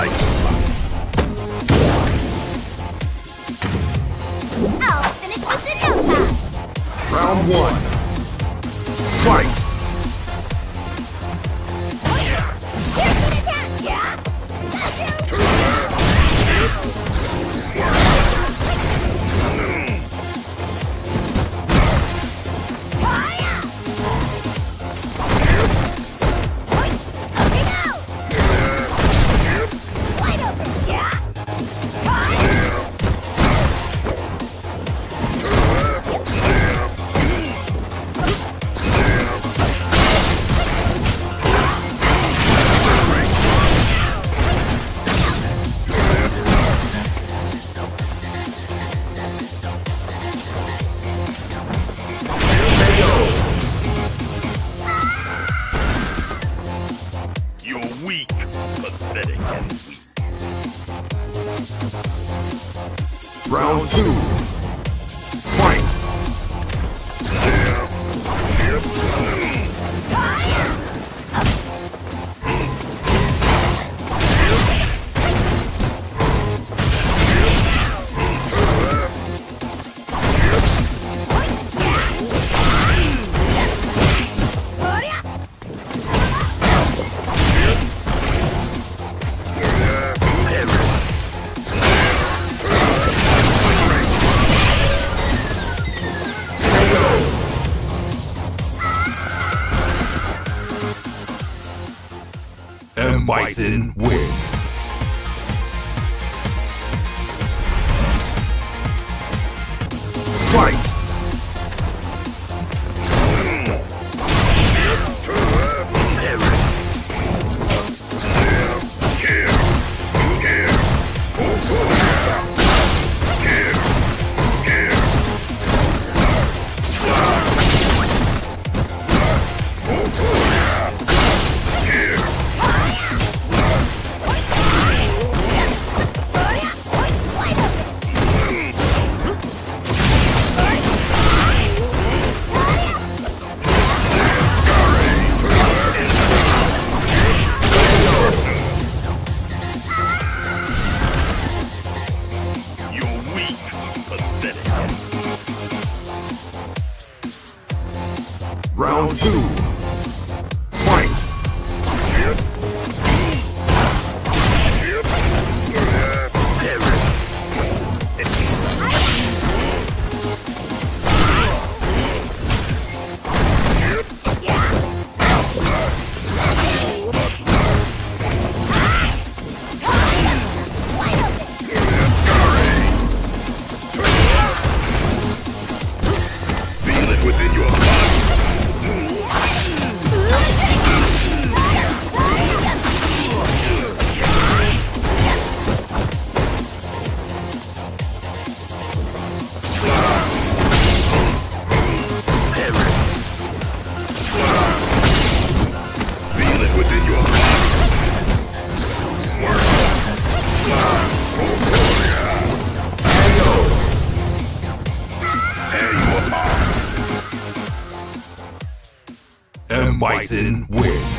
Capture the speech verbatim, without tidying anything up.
M.Bison. I'll finish this in no time. Round one. Fight. Round two. Fight! M.Bison wins. Fight! Round two. Fight! Feel it within your body. M.Bison wins.